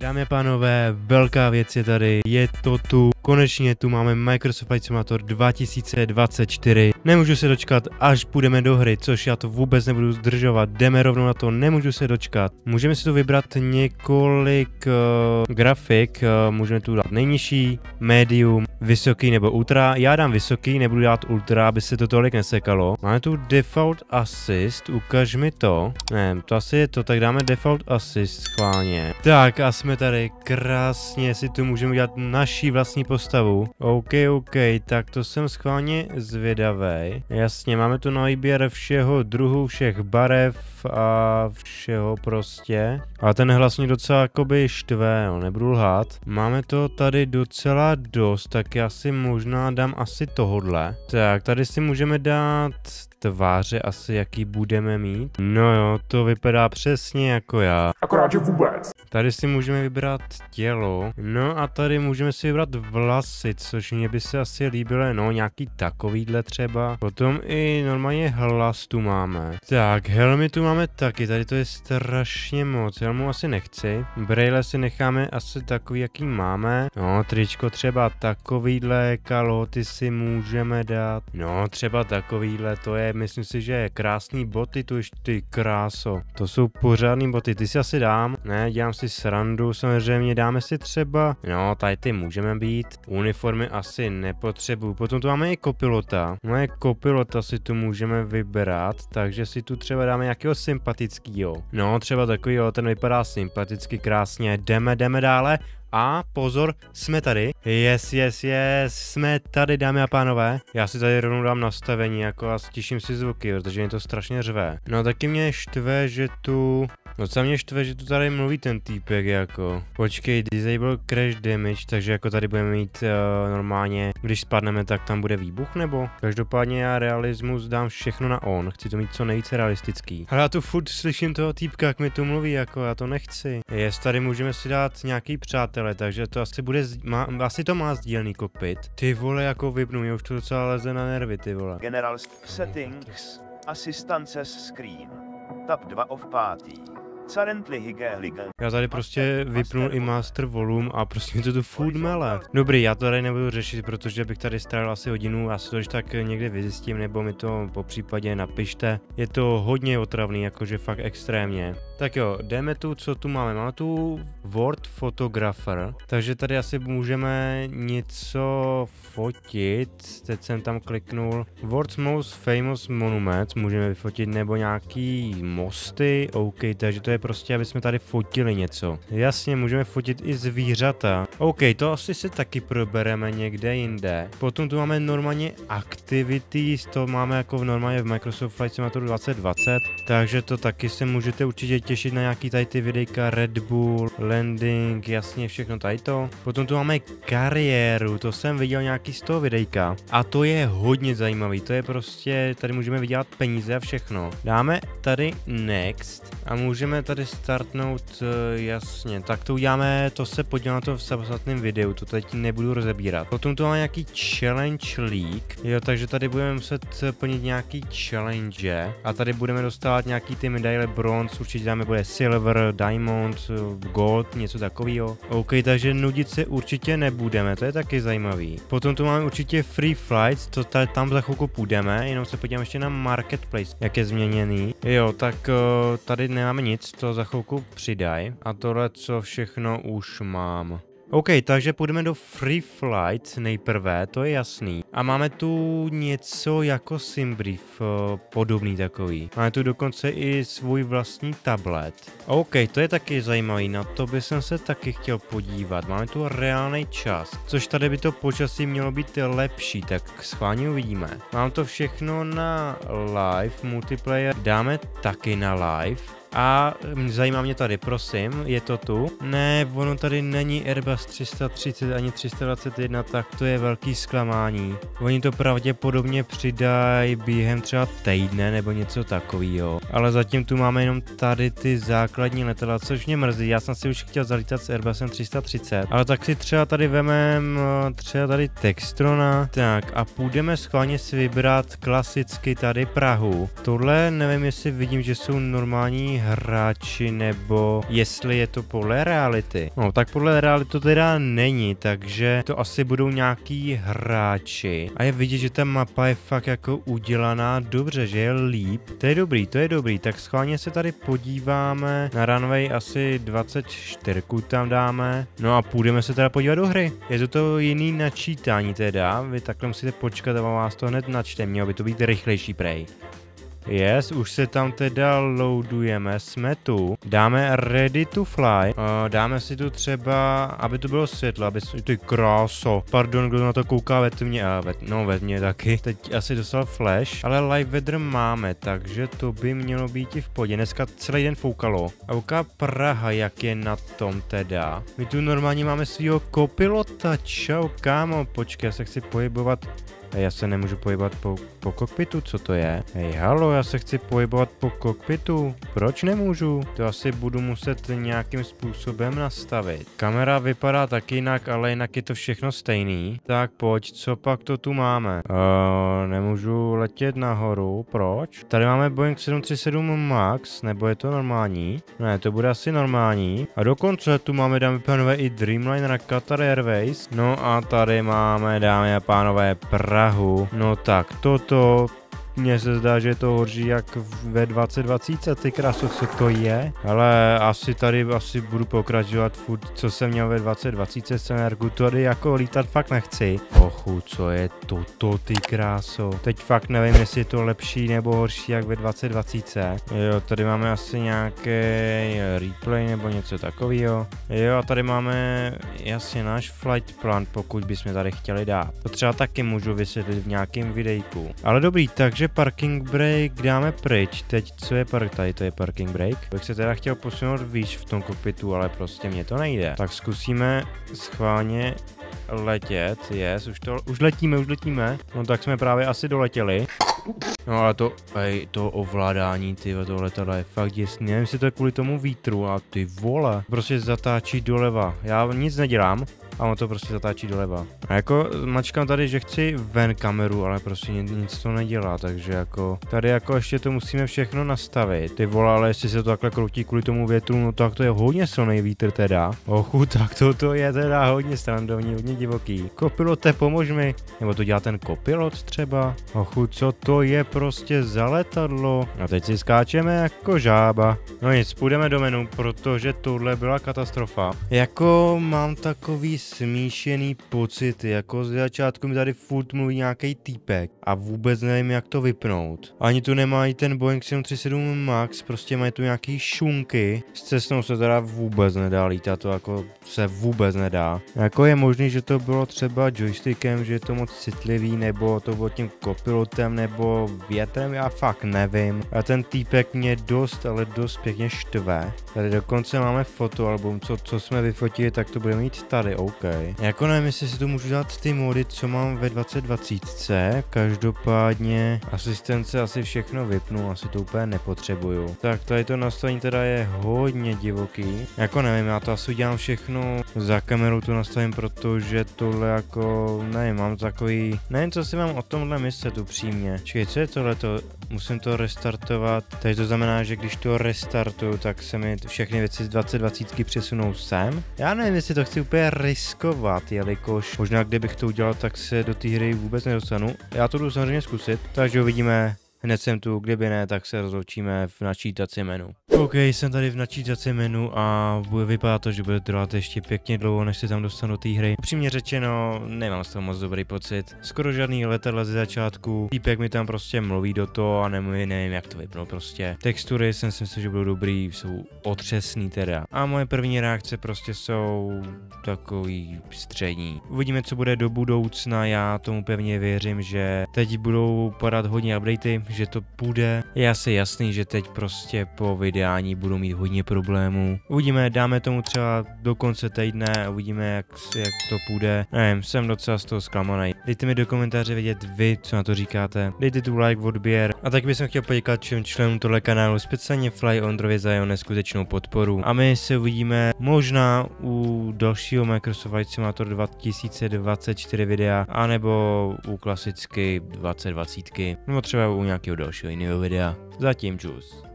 Dámy a pánové, velká věc je tady, je to tu, konečně tu máme Microsoft Flight Simulator 2024, nemůžu se dočkat, až půjdeme do hry, což já to vůbec nebudu zdržovat, jdeme rovnou na to, nemůžu se dočkat. Můžeme si tu vybrat několik grafik, můžeme tu dát nejnižší, medium, vysoký nebo ultra, já dám vysoký, nebudu dát ultra, aby se to tolik nesekalo. Máme tu default assist, ukaž mi to, ne, to asi je to, tak dáme default assist schválně. Tak a jsme tady, krásně si tu můžeme udělat naší vlastní postavu. OK, tak to jsem schválně zvědavý. Jasně, máme tu na výběr všeho druhu, všech barev a všeho prostě. A ten hlas mě docela jakoby štve, no, nebudu lhát. Máme to tady docela dost, tak já si možná dám asi tohodle. Tak, tady si můžeme dát tváře asi, jaký budeme mít. No jo, to vypadá přesně jako já. Akorát, že vůbec. Tady si můžeme vybrat tělo. No a tady můžeme si vybrat vlasy, což mě by se asi líbilo, no nějaký takovýhle třeba. Potom i normálně hlas tu máme. Tak, helmy tu máme taky, tady to je strašně moc. Helmu asi nechci. Brejle si necháme asi takový, jaký máme. No, tričko třeba takovýhle, kalhoty si můžeme dát. No, třeba takovýhle, to je, myslím si, že je krásný boty, tu ještě ty kráso. To jsou pořádný boty, ty si asi dám. Ne, dělám si srandu, samozřejmě dáme si třeba. No, tady ty můžeme být. Uniformy asi nepotřebuju. Potom tu máme i kopilota. No je kopilota si tu můžeme vybrat, takže si tu třeba dáme nějakého sympatického. No, třeba takovýho, ten vypadá sympaticky, krásně. Jdeme dále. A pozor, jsme tady, yes, jsme tady, dámy a pánové. Já si tady rovnou dám nastavení jako a stiším si zvuky, protože mě to strašně řve. No taky mě štve, že tu, tady mluví ten týpek jako. Počkej, disable crash damage, takže jako tady budeme mít normálně, když spadneme, tak tam bude výbuch nebo? Každopádně já realismus dám všechno na on, chci to mít co nejvíce realistický. Ale já tu furt slyším toho týpka, jak mi tu mluví jako, já to nechci. Yes, tady můžeme si dát nějaký přátel. Takže to asi bude, asi to má sdílný kokpit. Ty vole, jako vypnu, mě už to docela leze na nervy, ty vole. General settings, assistances screen, tab 2 of party. Já tady prostě vypnul i master volume a prostě mi to tu food mele. Dobrý, já to tady nebudu řešit, protože bych tady strávil asi hodinu, já si to když tak někde vyzjistím, nebo mi to po případě napište. Je to hodně otravný, jakože fakt extrémně. Tak jo, jdeme tu, co tu máme. Máme tu Word Photographer, takže tady asi můžeme něco fotit. Teď jsem tam kliknul. World's most famous monuments můžeme vyfotit, nebo nějaký mosty, OK, takže to je prostě, aby jsme tady fotili něco. Jasně, můžeme fotit i zvířata. OK, to asi se taky probereme někde jinde. Potom tu máme normálně activities, to máme jako normálně v Microsoft Flight Simulator 2020, takže to taky se můžete určitě těšit na nějaký tady ty videjka, Red Bull, landing, jasně všechno tady to. Potom tu máme kariéru, to jsem viděl nějaký z toho videjka a to je hodně zajímavý, to je prostě, tady můžeme vydělat peníze a všechno. Dáme tady next a můžeme tady startnout, jasně, tak to uděláme, to se podívám na to v samostatném videu, to teď nebudu rozebírat. Potom tu máme nějaký challenge league, jo, takže tady budeme muset plnit nějaký challenge a tady budeme dostávat nějaký ty medaile bronz, určitě dáme bude silver, diamond, gold, něco takového. OK, takže nudit se určitě nebudeme, to je taky zajímavý. Potom tu máme určitě free flights, to tady, tam za chvilku půjdeme, jenom se podíváme ještě na marketplace, jak je změněný. Jo, tak tady nemáme nic, to za chvilku přidaj a tohle, co všechno už mám. OK, takže půjdeme do Free Flight nejprve, to je jasný. A máme tu něco jako SimBrief, podobný takový. Máme tu dokonce i svůj vlastní tablet. OK, to je taky zajímavý, na to by jsem se taky chtěl podívat. Máme tu reálný čas, což tady by to počasí mělo být lepší, tak schválně uvidíme. Mám to všechno na live, multiplayer dáme taky na live. A zajímá mě tady, prosím, je to tu? Ne, ono tady není Airbus 330 ani 321, tak to je velký zklamání. Oni to pravděpodobně přidají během třeba týdne nebo něco takového. Ale zatím tu máme jenom tady ty základní letadla, což mě mrzí. Já jsem si už chtěl zalítat s Airbusem 330, ale tak si třeba tady vememe třeba tady Textrona. Tak a půjdeme schválně si vybrat klasicky tady Prahu. Tohle nevím, jestli vidím, že jsou normální hráči, nebo jestli je to podle reality. No, tak podle reality to teda není, takže to asi budou nějaký hráči. A je vidět, že ta mapa je fakt jako udělaná dobře, že je líp. To je dobrý, to je dobrý. Tak schválně se tady podíváme na runway asi 24 tam dáme. No a půjdeme se teda podívat do hry. Je to to jiný načítání teda. Vy takhle musíte počkat a vás to hned načte. Mělo by to být rychlejší prej. Yes, už se tam teda loadujeme, jsme tu, dáme ready to fly, dáme si tu třeba, aby to bylo světlo, aby si, ty kráso, pardon, kdo na to kouká ve tmě, no ve tmě taky, teď asi dostal flash, ale live weather máme, takže to by mělo být i v podě, dneska celý den foukalo, a kouká Praha, jak je na tom teda, my tu normálně máme svýho kopilota, čau kámo, počkej, já se chci pohybovat. Já se nemůžu pohybovat po kokpitu, co to je? Hej, halo, já se chci pohybovat po kokpitu. Proč nemůžu? To asi budu muset nějakým způsobem nastavit. Kamera vypadá tak jinak, ale jinak je to všechno stejný. Tak pojď, co pak to tu máme? Nemůžu letět nahoru, proč? Tady máme Boeing 737 Max, nebo je to normální? Ne, to bude asi normální. A dokonce tu máme, dámy a pánové, i Dreamliner na Qatar Airways. No a tady máme, dámy a pánové, Prahu. No tak toto, mně se zdá, že je to hoří jak ve 2020, ty krásu, co to je? Ale asi tady budu pokračovat furt, co jsem měl ve 2020 scenárku, tady jako lítat fakt nechci. Ochu, co je toto, ty kráso? Teď fakt nevím, jestli je to lepší nebo horší jak ve 2020. Jo, tady máme asi nějaký replay nebo něco takového. Jo, a tady máme jasně náš flight plan, pokud bychom tady chtěli dát. To třeba taky můžu vysvětlit v nějakém videjku. Ale dobrý, takže parking brake dáme pryč. Teď co je tady, to je parking brake. Bych se teda chtěl posunout výš v tom kokpitu, ale prostě mě to nejde. Tak zkusíme schválně letět, yes, už letíme. No tak jsme právě asi doletěli. No ale to, hej, to ovládání, tyhle, toho letadla je fakt děsný, nevím, jestli to je kvůli tomu vítru, a ty vole, prostě zatáčí doleva, já nic nedělám, a on to prostě zatáčí doleva. A jako mačkám tady, že chci ven kameru, ale prostě nic to nedělá, takže jako, tady jako ještě to musíme všechno nastavit, ty vole, ale jestli se to takhle kroutí kvůli tomu větru, no tak to je hodně silný vítr teda, ochu, tak to je teda hodně srandovní, hodně divoký. Kopilote, pomož mi, nebo to dělá ten kopilot třeba, ochu, co to je prostě za letadlo. A teď si skáčeme jako žába. No nic, půjdeme do menu, protože tohle byla katastrofa. Jako mám takový smíšený pocit, jako z začátku mi tady furt mluví nějaký týpek a vůbec nevím, jak to vypnout. Ani tu nemají ten Boeing 737 Max, prostě mají tu nějaký šunky. S cestou se teda vůbec nedá lítat, to jako se vůbec nedá. Jako je možný, že to bylo třeba joystickem, že je to moc citlivý, nebo to bylo tím copilotem, nebo větrem, já fakt nevím. A ten týpek mě dost, ale dost pěkně štve. Tady dokonce máme fotoalbum, co jsme vyfotili, tak to budeme mít tady, OK. Jako nevím, jestli si tu můžu dát ty mody, co mám ve 2020, každopádně asistence asi všechno vypnu, asi to úplně nepotřebuju. Tak tady to nastavení teda je hodně divoký. Jako nevím, já to asi udělám všechno za kamerou, to nastavím, protože tohle jako, nevím, mám takový, nevím, co si mám o tomhle myslet upřímně. Čekaj, co je tohleto? Musím to restartovat, takže to znamená, že když to restartuju, tak se mi všechny věci z 2020 přesunou sem. Já nevím, jestli to chci úplně riskovat, jelikož možná kdybych to udělal, tak se do té hry vůbec nedostanu. Já to jdu samozřejmě zkusit, takže uvidíme. Hned jsem tu, kdyby ne, tak se rozloučíme v načítací menu. OK, jsem tady v načítací menu a vypadá to, že bude trvat ještě pěkně dlouho, než se tam dostanu do té hry. Upřímně řečeno, nemám z toho moc dobrý pocit. Skoro žádný letadla ze začátku, týpek mi tam prostě mluví do toho a nevím, jak to vypnout prostě. Textury jsem si myslel, že budou dobrý, jsou otřesný teda. A moje první reakce prostě jsou takový střední. Uvidíme, co bude do budoucna, já tomu pevně věřím, že teď budou padat hodně updatey, že to půjde. Je asi jasný, že teď prostě po vydání budu mít hodně problémů. Uvidíme, dáme tomu třeba do konce týdne, uvidíme, jak to půjde. Nevím, jsem docela z toho zklamaný. Dejte mi do komentáře vědět vy, co na to říkáte. Dejte tu like, odběr. A tak bych chtěl poděkat všem členům tohle kanálu, speciálně FlyOndrovi za jeho neskutečnou podporu. A my se uvidíme možná u dalšího Microsoft Flight Simulator 2024 videa, anebo u klasicky 2020, nebo třeba u nějakého dalšího jiného videa. Zatím čus.